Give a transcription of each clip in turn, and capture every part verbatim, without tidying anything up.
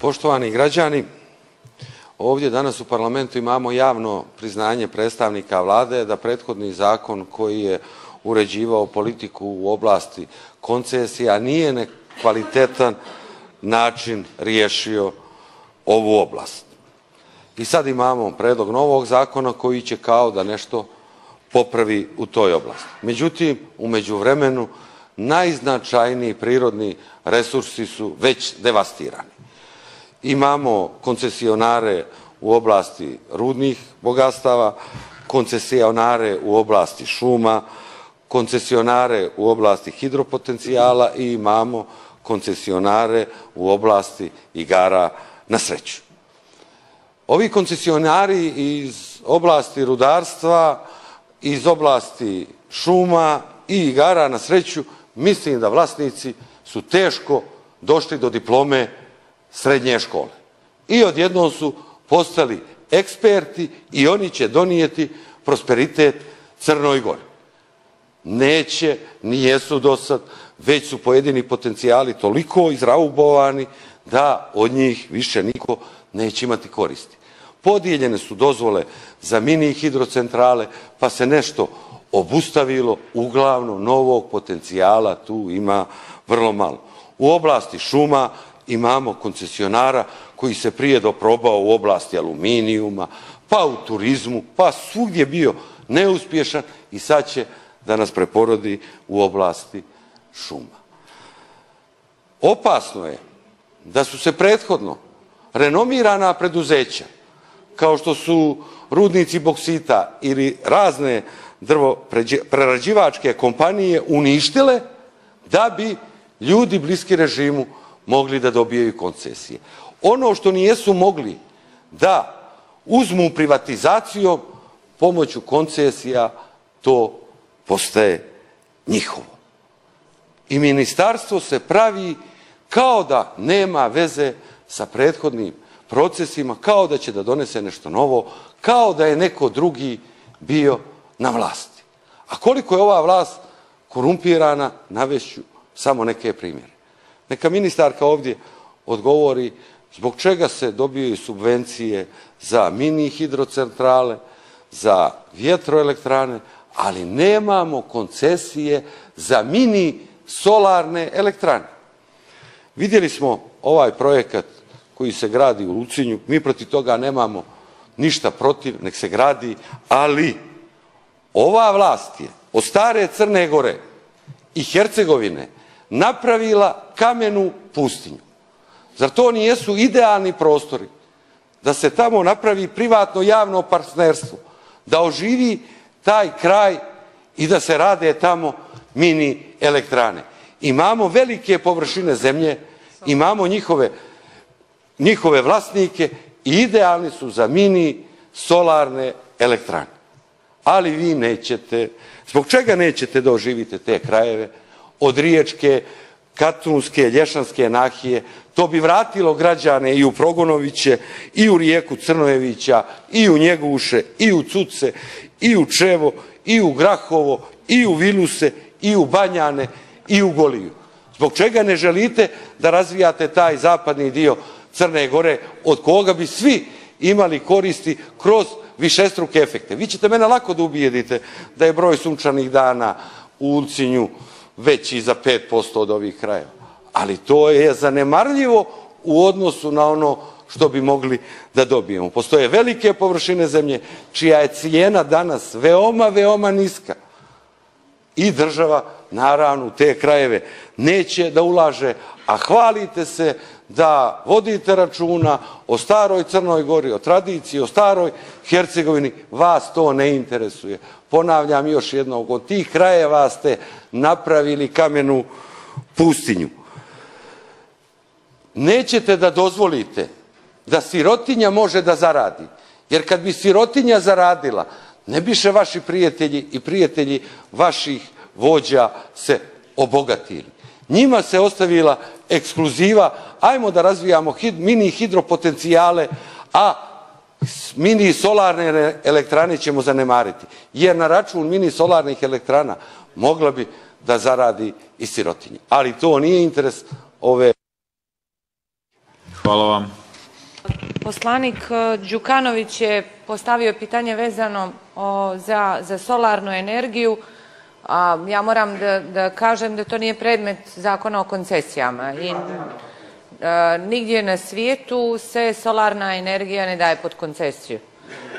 Poštovani građani, ovdje danas u parlamentu imamo javno priznanje predstavnika vlade da prethodni zakon koji je uređivao politiku u oblasti koncesija nije na kvalitetan način riješio ovu oblast. I sad imamo predlog novog zakona koji će kao da nešto popravi u toj oblasti. Međutim, u međuvremenu najznačajniji prirodni resursi su već devastirani. Imamo koncesionare u oblasti rudnih bogatstava, koncesionare u oblasti šuma, koncesionare u oblasti hidropotencijala i imamo koncesionare u oblasti igara na sreću. Ovi koncesionari iz oblasti rudarstva, iz oblasti šuma i igara na sreću, mislim da vlasnici su teško došli do diplome srednje škole. I odjednom su postali eksperti i oni će donijeti prosperitet Crnoj Gori. Neće, nijesu do sad, već su pojedini potencijali toliko izraubovani da od njih više niko neće imati koristi. Podijeljene su dozvole za mini hidrocentrale, pa se nešto obustavilo, uglavnom novog potencijala tu ima vrlo malo. U oblasti šuma imamo koncesionara koji se prije doprobao u oblasti aluminijuma, pa u turizmu, pa svugdje bio neuspješan i sad će da nas preporodi u oblasti šuma. Opasno je da su se prethodno renomirana preduzeća, kao što su rudnici boksita ili razne drvoprerađivačke kompanije, uništile da bi ljudi bliski režimu mogli da dobijaju koncesije. Ono što nijesu mogli da uzmu privatizacijom, pomoću koncesija to postaje njihovo. I ministarstvo se pravi kao da nema veze sa prethodnim procesima, kao da će da donese nešto novo, kao da je neko drugi bio na vlasti. A koliko je ova vlast korumpirana, navešću samo neke primjere. Neka ministarka ovdje odgovori zbog čega se dobijaju subvencije za mini hidrocentrale, za vjetroelektrane, ali nemamo koncesije za mini solarne elektrane. Vidjeli smo ovaj projekat koji se gradi u Ulcinju, mi protiv toga nemamo ništa protiv, nek se gradi, ali ova vlast je od Stare Crne Gore i Hercegovine napravila kamenu pustinju. Zar to nijesu idealni prostori da se tamo napravi privatno-javno partnerstvo, da oživi taj kraj i da se rade tamo mini elektrane. Imamo velike površine zemlje, imamo njihove, njihove vlasnike i idealni su za mini solarne elektrane. Ali vi nećete, zbog čega nećete da oživite te krajeve od Riječke, Katunske, Lješanske Nahije, to bi vratilo građane i u Progonoviće, i u rijeku Crnojevića, i u Njeguše, i u Cuce, i u Čevo, i u Grahovo, i u Viluse, i u Banjane, i u Goliju. Zbog čega ne želite da razvijate taj zapadni dio Crne Gore, od koga bi svi imali koristi kroz višestruke efekte. Vi ćete mene lako da ubijedite da je broj sunčanih dana u Ulcinju veći za pet posto od ovih krajeva. Ali to je zanemarljivo u odnosu na ono što bi mogli da dobijemo. Postoje velike površine zemlje čija je cijena danas veoma, veoma niska. I država, naravno, u te krajeve neće da ulaže, a hvalite se da vodite računa o staroj Crnoj Gori, o tradiciji, o staroj Hercegovini. Vas to ne interesuje. Ponavljam još jednom, od tih krajeva ste napravili kamenu pustinju. Nećete da dozvolite da sirotinja može da zaradi. Jer kad bi sirotinja zaradila, ne biše vaši prijatelji i prijatelji vaših vođa se obogatili. Njima se ostavila ekskluziva, ajmo da razvijamo mini hidropotencijale, a mini solarne elektrane ćemo zanemariti. Jer na račun mini solarnih elektrana mogla bi da zaradi i sirotinje. Ali to nije interes ove... Hvala vam. Poslanik Đukanović je postavio pitanje vezano za solarnu energiju. Ja moram da kažem da to nije predmet zakona o koncesijama. Nigdje na svijetu se solarna energija ne daje pod koncesiju.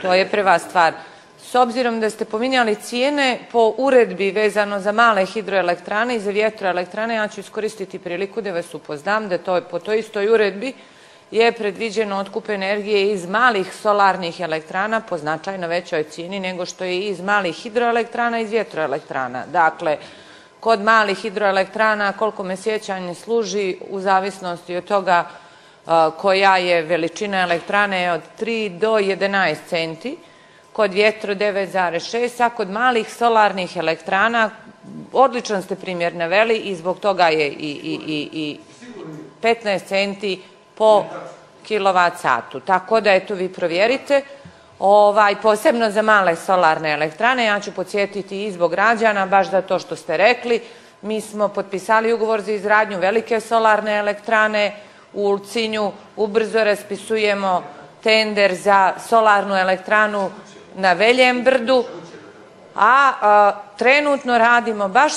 To je prva stvar. S obzirom da ste pominjali cijene po uredbi vezano za male hidroelektrane i za vjetroelektrane, ja ću iskoristiti priliku da vas upoznam da po toj istoj uredbi je predviđeno otkup energije iz malih solarnih elektrana po značajno većoj cijeni nego što je iz malih hidroelektrana i iz vjetroelektrana. Dakle, kod malih hidroelektrana, koliko me sjećanje služi, u zavisnosti od toga koja je veličina elektrane, od tri do jedanaest centi, kod vjetro devet zarez šest, a kod malih solarnih elektrana, odličan ste primjer naveli i zbog toga je i petnaest centi po kilovat satu. Tako da, eto, vi provjerite. Posebno za male solarne elektrane, ja ću podsjetiti i zbog građana, baš za to što ste rekli, mi smo potpisali ugovor za izgradnju velike solarne elektrane u Ulcinju, ubrzo raspisujemo tender za solarnu elektranu na Veljembrdu, a trenutno radimo baš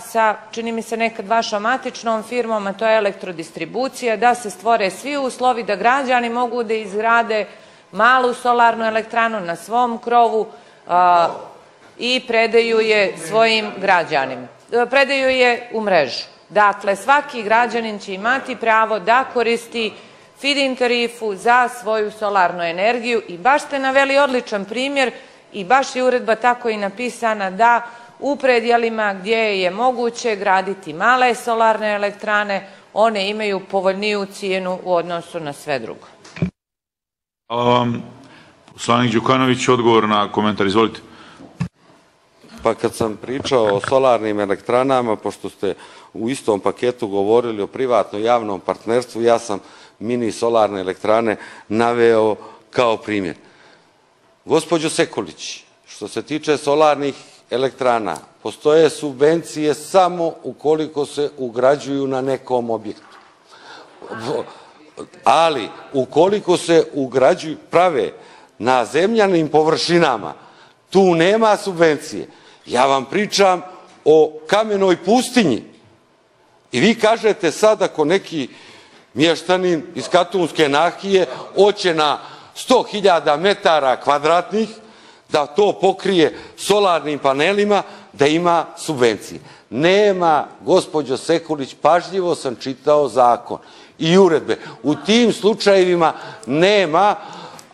sa, čini mi se, nekad vašom matičnom firmom, a to je elektrodistribucija, da se stvore svi uslovi da građani mogu da izgrade malu solarnu elektranu na svom krovu i predaju je svojim građanima. Predaju je u mrežu. Dakle, svaki građanin će imati pravo da koristi feed-in tarifu za svoju solarnu energiju i baš ste naveli odličan primjer i baš je uredba tako i napisana da u predjelima gdje je moguće graditi male solarne elektrane, one imaju povoljniju cijenu u odnosu na sve drugo. Hvala vam. Poslanik Đukanović, odgovor na komentar, izvolite. Pa kad sam pričao o solarnim elektranama, pošto ste u istom paketu govorili o privatno-javnom partnerstvu, ja sam mini solarne elektrane naveo kao primjer. Gospođo Sekulić, što se tiče solarnih elektrana, postoje subvencije samo ukoliko se ugrađuju na nekom objektu. Ali, ukoliko se ugrađuju, prave na zemljanim površinama, tu nema subvencije. Ja vam pričam o kamenoj pustinji. I vi kažete sad ako neki mještanin iz Katunske Nahije hoće na sto hiljada metara kvadratnih da to pokrije solarnim panelima, da ima subvencije. Nema, gospođo Sekulić, pažljivo sam čitao zakon i uredbe. U tim slučajevima nema,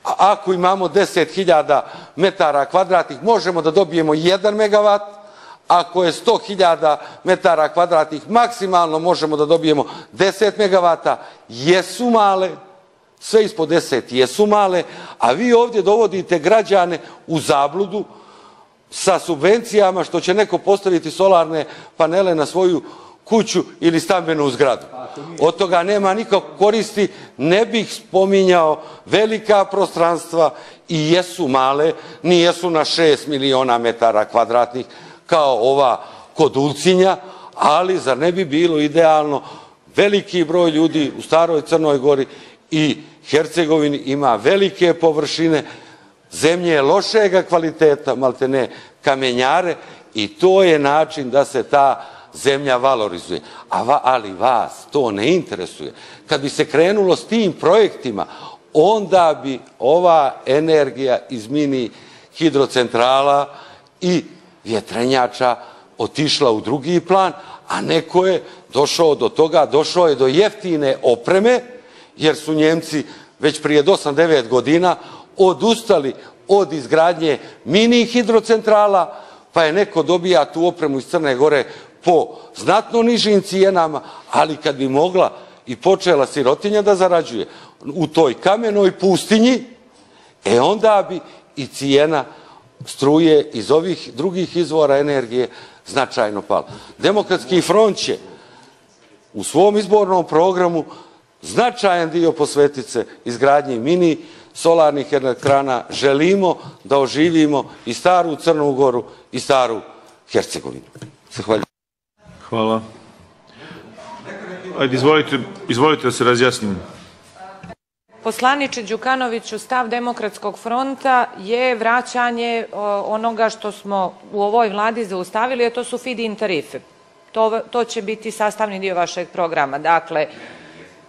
ako imamo deset hiljada metara kvadratnih, možemo da dobijemo jedan megavat, ako je sto hiljada metara kvadratnih, maksimalno možemo da dobijemo deset megavata, jesu male, sve ispod deset jesu male, a vi ovdje dovodite građane u zabludu sa subvencijama što će neko postaviti solarne panele na svoju kuću ili stambenu zgradu. Od toga nema nikako koristi, ne bih spominjao velika prostranstva i jesu male, nijesu na šest miliona metara kvadratnih kao ova kod Ulcinja, ali zar ne bi bilo idealno veliki broj ljudi u Staroj Crnoj Gori i Hercegovini ima velike površine, zemlje lošega kvaliteta, malte ne kamenjare, i to je način da se ta zemlja valorizuje. Ali vas to ne interesuje. Kad bi se krenulo s tim projektima, onda bi ova energija iz mini hidrocentrala i vjetrenjača otišla u drugi plan, a neko je došao do toga, došao je do jeftine opreme, jer su Njemci već prije osam do devet godina odustali od izgradnje mini hidrocentrala, pa je neko dobija tu opremu iz Crne Gore po znatno nižim cijenama, ali kad bi mogla i počela sirotinja da zarađuje u toj kamenoj pustinji, e onda bi i cijena struje iz ovih drugih izvora energije značajno pala. Demokratski front će u svom izbornom programu značajan dio posvetice izgradnji mini solarnih elektrana. Želimo da oživimo i Staru Crnu Goru i Staru Hercegovinu. Zahvaljujem. Hvala. Ajde, izvolite da se razjasnimo. Poslaniče Đukanoviću, stav Demokratskog fronta je vraćanje onoga što smo u ovoj vladi zaustavili, a to su feed-in tarife. To, to će biti sastavni dio vašeg programa. Dakle,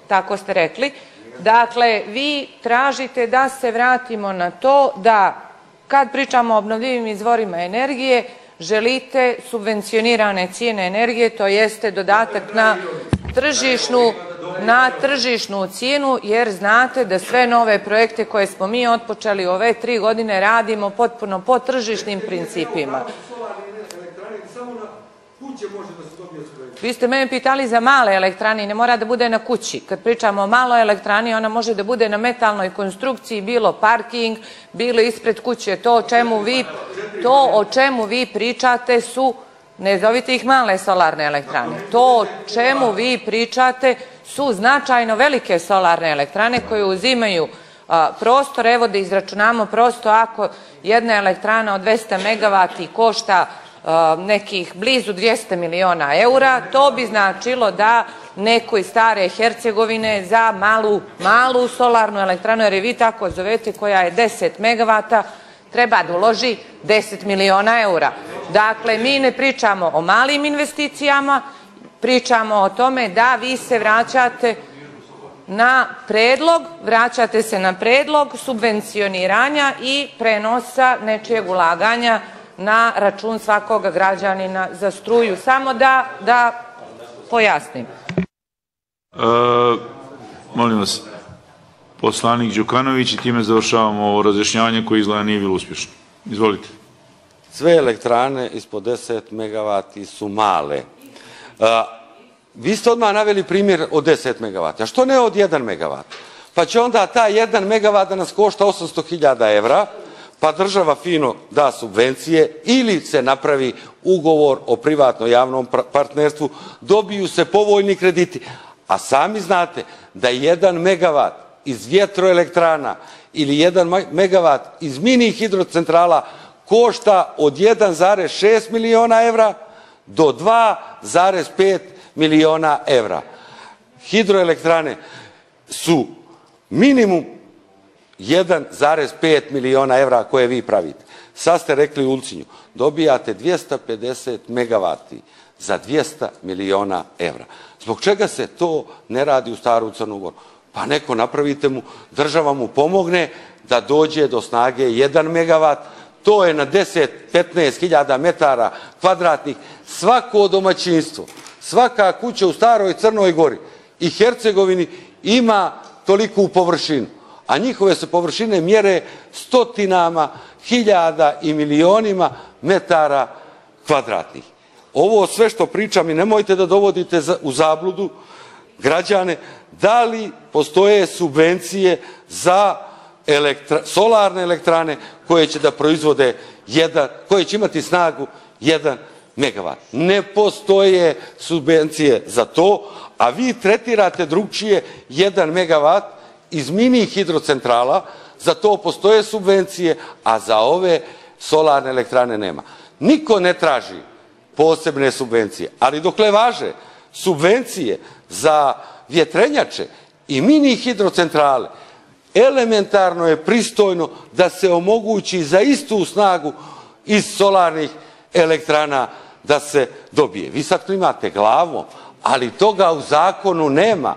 tako ste rekli. Dakle, vi tražite da se vratimo na to da kad pričamo o obnovljivim izvorima energije, želite subvencionirane cijene energije, to jeste dodatak na tržišnu na tržišnu cijenu, jer znate da sve nove projekte koje smo mi otpočeli ove tri godine radimo potpuno po tržišnim principima. Vi ste mene pitali za male elektrane, ne mora da bude na kući. Kad pričamo o maloj elektrani, ona može da bude na metalnoj konstrukciji, bilo parking, bilo ispred kuće. To o čemu vi, to o čemu vi pričate su, ne zovite ih male solarne elektrane, to o čemu vi pričate su značajno velike solarne elektrane koje uzimaju prostor. Evo da izračunamo prosto, ako jedna elektrana od dvesta megavati košta nekih blizu dvjesto miliona eura, to bi značilo da neko iz stare Hercegovine za malu, malu solarnu elektranu, jer je vi tako zovete, koja je deset megavata, treba da uloži deset miliona eura. Dakle, mi ne pričamo o malim investicijama, pričamo o tome da vi se vraćate na predlog, vraćate se na predlog subvencioniranja i prenosa nečijeg ulaganja na račun svakog građanina za struju. Samo da, da pojasnim. E, molim vas, poslanik Đukanović, i time završavamo ovo razjašnjavanje koje izgleda nije bilo uspješno. Izvolite. Sve elektrane ispod deset megavati su male. E, vi ste odmah naveli primjer od deset megavata. Što ne od jedan megavat? Pa će onda ta jedan megavat da nas košta osamsto hiljada evra, pa država fino da subvencije ili se napravi ugovor o privatno-javnom partnerstvu, dobiju se povoljni krediti. A sami znate da jedan megavat iz vjetroelektrana ili jedan megavat iz mini hidrocentrala košta od jedan zarez šest miliona evra do dva zarez pet miliona evra. Hidroelektrane su minimum jedan zarez pet miliona evra koje vi pravite. Sad ste rekli u Ulcinju, dobijate dvjesto pedeset megavati za dvjesto miliona evra. Zbog čega se to ne radi u Staru Crnu Goru? Pa neko napravite mu, država mu pomogne da dođe do snage jedan megavat, to je na deset do petnaest hiljada metara kvadratnih. Svako domaćinstvo, svaka kuća u Staroj Crnoj Gori i Hercegovini ima toliku površinu, a njihove se površine mjere stotinama, hiljada i milionima metara kvadratnih. Ovo sve što pričam, i nemojte da dovodite u zabludu građane, da li postoje subvencije za elektra, solarne elektrane koje će da proizvode jedan, koje će imati snagu jedan megavat. Ne postoje subvencije za to, a vi tretirate drugčije jedan megavat iz mini hidrocentrala, za to postoje subvencije, a za ove solarne elektrane nema. Niko ne traži posebne subvencije, ali dokle važe subvencije za vjetrenjače i mini hidrocentrale, elementarno je pristojno da se omogući za istu snagu iz solarnih elektrana da se dobije. Vi sad klimate glavom, ali toga u zakonu nema.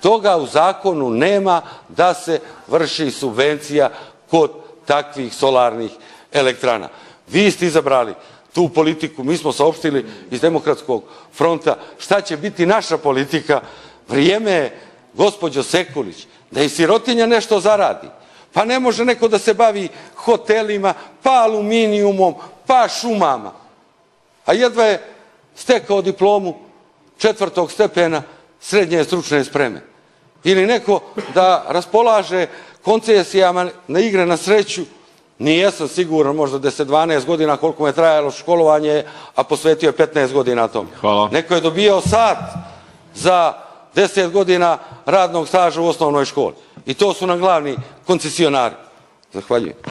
Toga u zakonu nema da se vrši subvencija kod takvih solarnih elektrana. Vi ste izabrali tu politiku, mi smo saopštili iz Demokratskog fronta šta će biti naša politika. Vrijeme je, gospođo Sekulić, da i sirotinja nešto zaradi. Pa ne može neko da se bavi hotelima, pa aluminijumom, pa šumama. A jedva je stekao diplomu četvrtog stepena srednje stručne spreme. Ili neko da raspolaže koncesijama na igre na sreću, nijesam siguran, možda deset do dvanaest godina koliko me trajalo školovanje, a posvetio je petnaest godina tom. Hvala. Neko je dobijao sat za deset godina radnog staža u osnovnoj školi. I to su nam glavni koncesionari. Zahvaljujem.